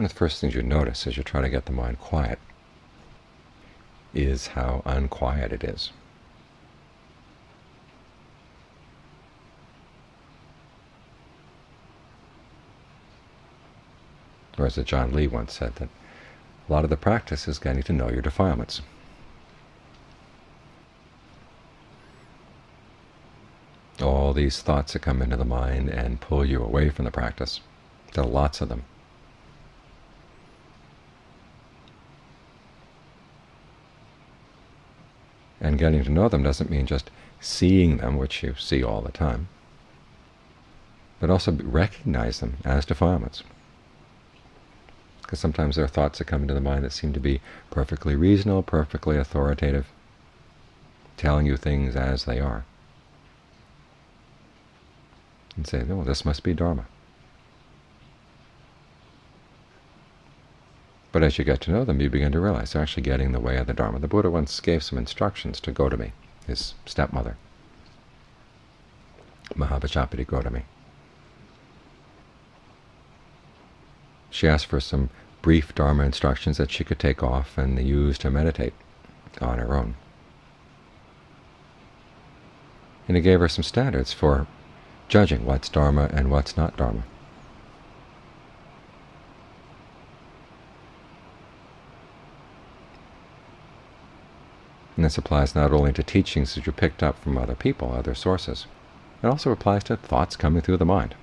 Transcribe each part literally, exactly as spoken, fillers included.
One of the first things you notice as you try to get the mind quiet is how unquiet it is. Or as John Lee once said, that a lot of the practice is getting to know your defilements. All these thoughts that come into the mind and pull you away from the practice. There are lots of them. And getting to know them doesn't mean just seeing them, which you see all the time, but also recognize them as defilements. Because sometimes there are thoughts that come into the mind that seem to be perfectly reasonable, perfectly authoritative, telling you things as they are. And say, no, this must be Dharma. But as you get to know them, you begin to realize they're actually getting in the way of the Dharma. The Buddha once gave some instructions to Gotami, his stepmother, Mahapajapati Gotami. She asked for some brief Dharma instructions that she could take off and use to meditate on her own. And he gave her some standards for judging what's Dharma and what's not Dharma. And this applies not only to teachings that you picked up from other people, other sources, it also applies to thoughts coming through the mind.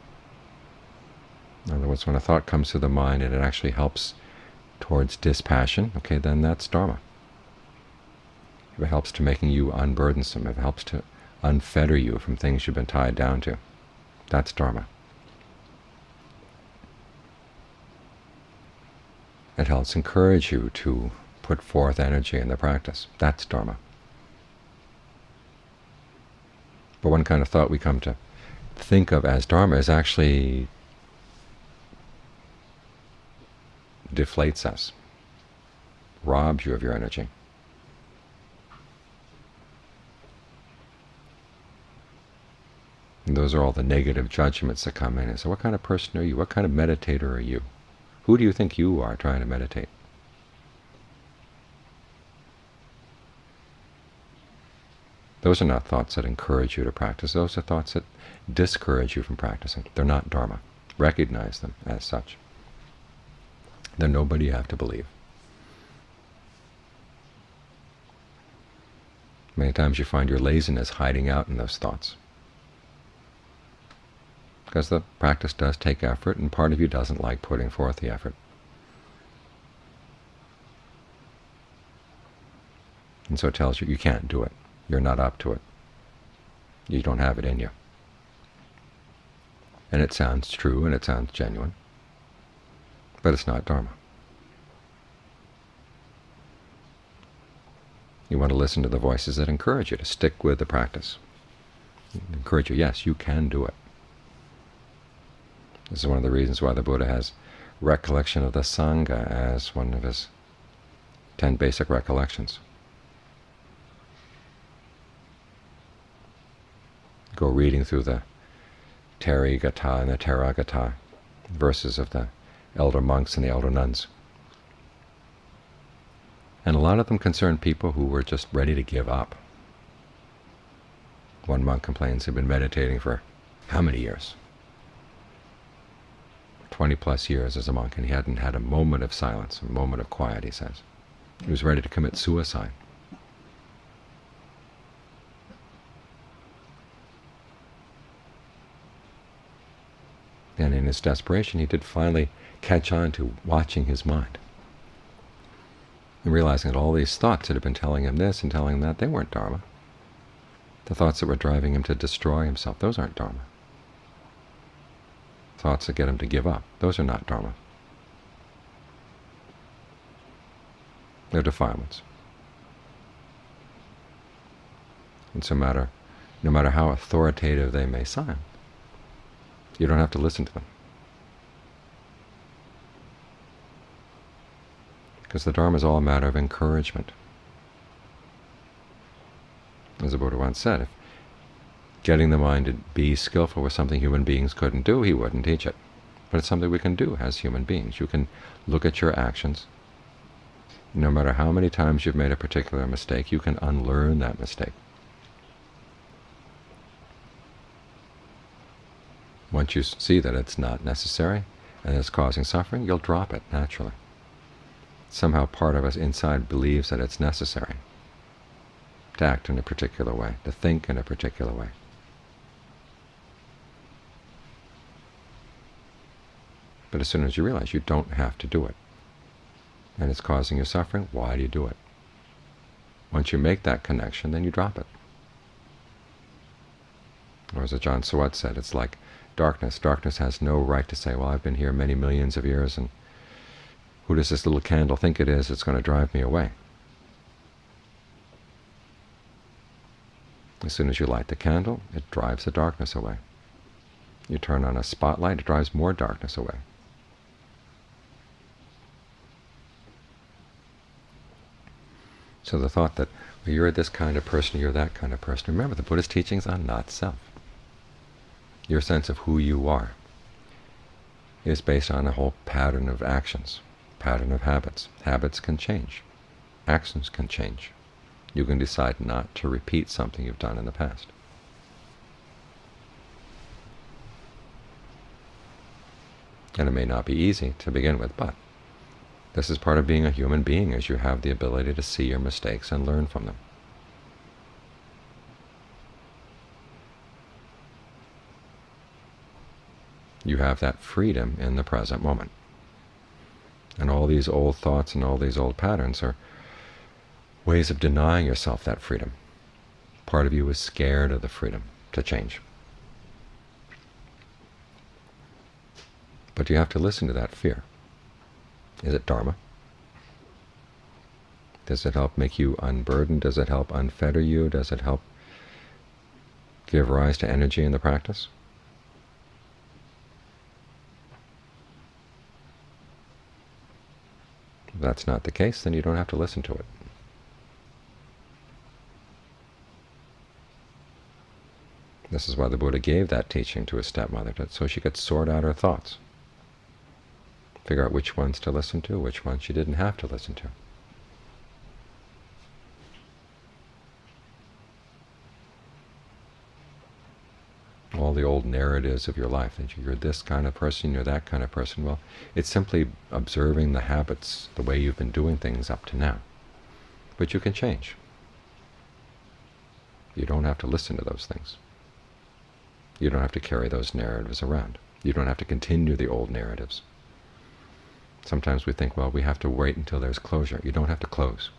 In other words, when a thought comes through the mind and it actually helps towards dispassion, okay, then that's Dharma. If it helps to making you unburdensome, if it helps to unfetter you from things you've been tied down to, that's Dharma. It helps encourage you to put forth energy in the practice, that's Dharma. But one kind of thought we come to think of as Dharma is actually deflates us, robs you of your energy. And those are all the negative judgments that come in. And so what kind of person are you? What kind of meditator are you? Who do you think you are trying to meditate? Those are not thoughts that encourage you to practice. Those are thoughts that discourage you from practicing. They're not Dharma. Recognize them as such. They're nobody you have to believe. Many times you find your laziness hiding out in those thoughts, because the practice does take effort, and part of you doesn't like putting forth the effort. And so it tells you you can't do it. You're not up to it. You don't have it in you. And it sounds true and it sounds genuine, but it's not Dharma. You want to listen to the voices that encourage you to stick with the practice. Encourage you, yes, you can do it. This is one of the reasons why the Buddha has recollection of the Sangha as one of his ten basic recollections. Go reading through the Therīgāthā and the Theragāthā, verses of the elder monks and the elder nuns. And a lot of them concern people who were just ready to give up. One monk complains he'd been meditating for how many years? twenty plus years as a monk, and he hadn't had a moment of silence, a moment of quiet, he says. He was ready to commit suicide. And in his desperation, he did finally catch on to watching his mind and realizing that all these thoughts that had been telling him this and telling him that, they weren't Dharma. The thoughts that were driving him to destroy himself, those aren't Dharma. Thoughts that get him to give up, those are not Dharma. They're defilements. And so matter, no matter how authoritative they may sound, you don't have to listen to them, because the Dharma is all a matter of encouragement. As the Buddha once said, if getting the mind to be skillful was something human beings couldn't do, he wouldn't teach it. But it's something we can do as human beings. You can look at your actions. No matter how many times you've made a particular mistake, you can unlearn that mistake. Once you see that it's not necessary and it's causing suffering, you'll drop it naturally. Somehow part of us inside believes that it's necessary to act in a particular way, to think in a particular way. But as soon as you realize you don't have to do it, and it's causing you suffering, why do you do it? Once you make that connection, then you drop it. Or as Ajaan Suwat said, it's like darkness. Darkness has no right to say, well, I've been here many millions of years, and who does this little candle think it is that's going to drive me away? As soon as you light the candle, it drives the darkness away. You turn on a spotlight, it drives more darkness away. So the thought that, well, you're this kind of person, you're that kind of person. Remember, the Buddhist teachings on not-self. Your sense of who you are is based on a whole pattern of actions, pattern of habits. Habits can change. Actions can change. You can decide not to repeat something you've done in the past. And it may not be easy to begin with, but this is part of being a human being, is you have the ability to see your mistakes and learn from them. You have that freedom in the present moment. And all these old thoughts and all these old patterns are ways of denying yourself that freedom. Part of you is scared of the freedom to change. But you have to listen to that fear. Is it Dharma? Does it help make you unburdened? Does it help unfetter you? Does it help give rise to energy in the practice? If that's not the case, then you don't have to listen to it. This is why the Buddha gave that teaching to his stepmother, so she could sort out her thoughts. Figure out which ones to listen to, which ones she didn't have to listen to. All the old narratives of your life, that you're this kind of person, you're that kind of person, well, it's simply observing the habits, the way you've been doing things up to now. But you can change. You don't have to listen to those things. You don't have to carry those narratives around. You don't have to continue the old narratives. Sometimes we think, well, we have to wait until there's closure. You don't have to close.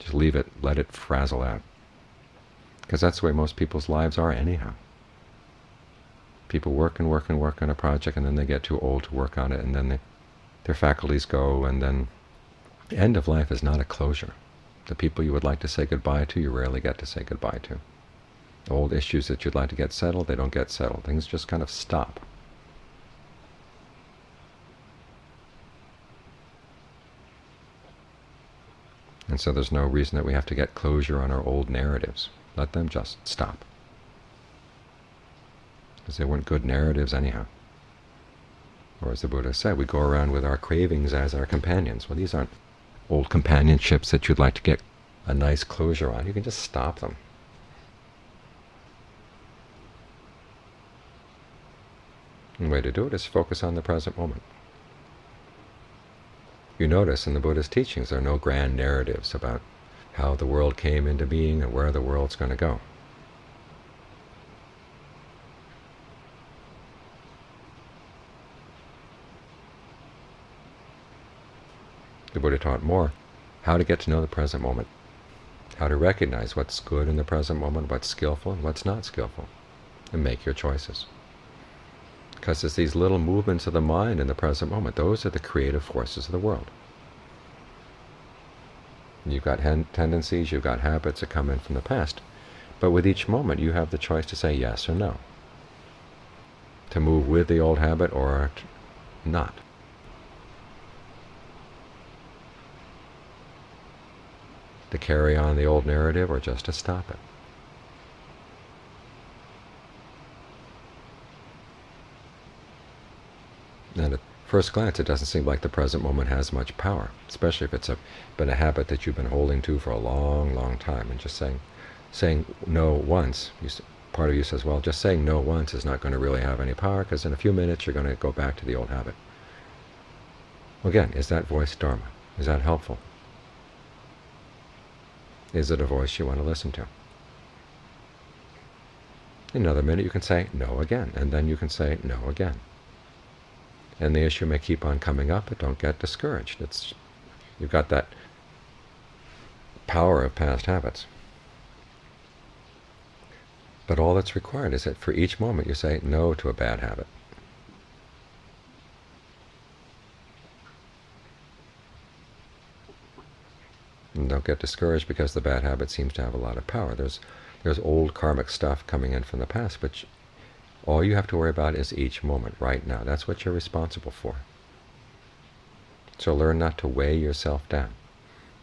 Just leave it, let it frazzle out. Because that's the way most people's lives are anyhow. People work and work and work on a project, and then they get too old to work on it, and then they, their faculties go, and then the end of life is not a closure. The people you would like to say goodbye to, you rarely get to say goodbye to. Old issues that you'd like to get settled, they don't get settled. Things just kind of stop. And so there's no reason that we have to get closure on our old narratives. Let them just stop. Because they weren't good narratives anyhow. Or as the Buddha said, we go around with our cravings as our companions. Well, these aren't old companionships that you'd like to get a nice closure on. You can just stop them. The way to do it is focus on the present moment. You notice in the Buddha's teachings there are no grand narratives about how the world came into being and where the world's going to go. The Buddha taught more how to get to know the present moment, how to recognize what's good in the present moment, what's skillful and what's not skillful, and make your choices. Because it's these little movements of the mind in the present moment. Those are the creative forces of the world. You've got tendencies, you've got habits that come in from the past, but with each moment you have the choice to say yes or no, to move with the old habit or not. To carry on the old narrative or just to stop it. And at first glance, it doesn't seem like the present moment has much power, especially if it's a, been a habit that you've been holding to for a long, long time. And just saying, saying no once, you, part of you says, well, just saying no once is not going to really have any power, because in a few minutes you're going to go back to the old habit. Again, is that voice Dharma? Is that helpful? Is it a voice you want to listen to? In another minute you can say no again, and then you can say no again. And the issue may keep on coming up, but don't get discouraged. It's, you've got that power of past habits. But all that's required is that for each moment you say no to a bad habit. And don't get discouraged because the bad habit seems to have a lot of power. There's, there's old karmic stuff coming in from the past, which all you have to worry about is each moment right now. That's what you're responsible for. So learn not to weigh yourself down.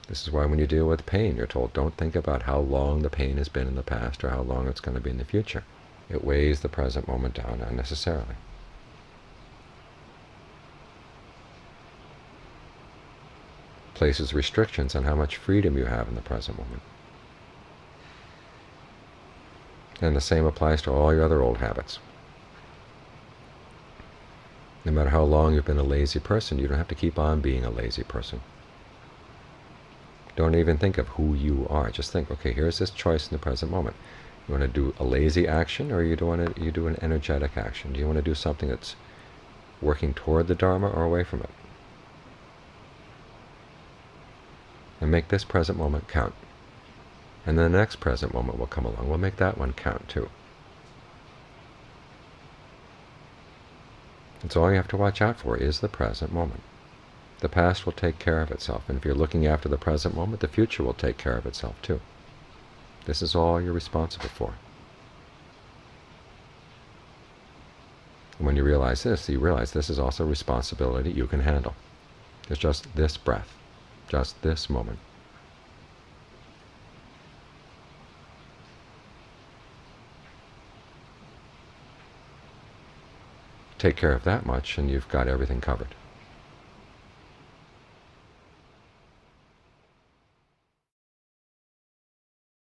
This is why when you deal with pain, you're told don't think about how long the pain has been in the past or how long it's going to be in the future. It weighs the present moment down unnecessarily. Places restrictions on how much freedom you have in the present moment. And the same applies to all your other old habits. No matter how long you've been a lazy person, you don't have to keep on being a lazy person. Don't even think of who you are. Just think, okay, here's this choice in the present moment. You want to do a lazy action, or you do want to you do an energetic action? Do you want to do something that's working toward the Dharma or away from it? And make this present moment count. And the next present moment will come along. We'll make that one count too. And so all you have to watch out for is the present moment. The past will take care of itself, and if you're looking after the present moment, the future will take care of itself too. This is all you're responsible for. And when you realize this, you realize this is also a responsibility you can handle. It's just this breath, just this moment. Take care of that much and you've got everything covered.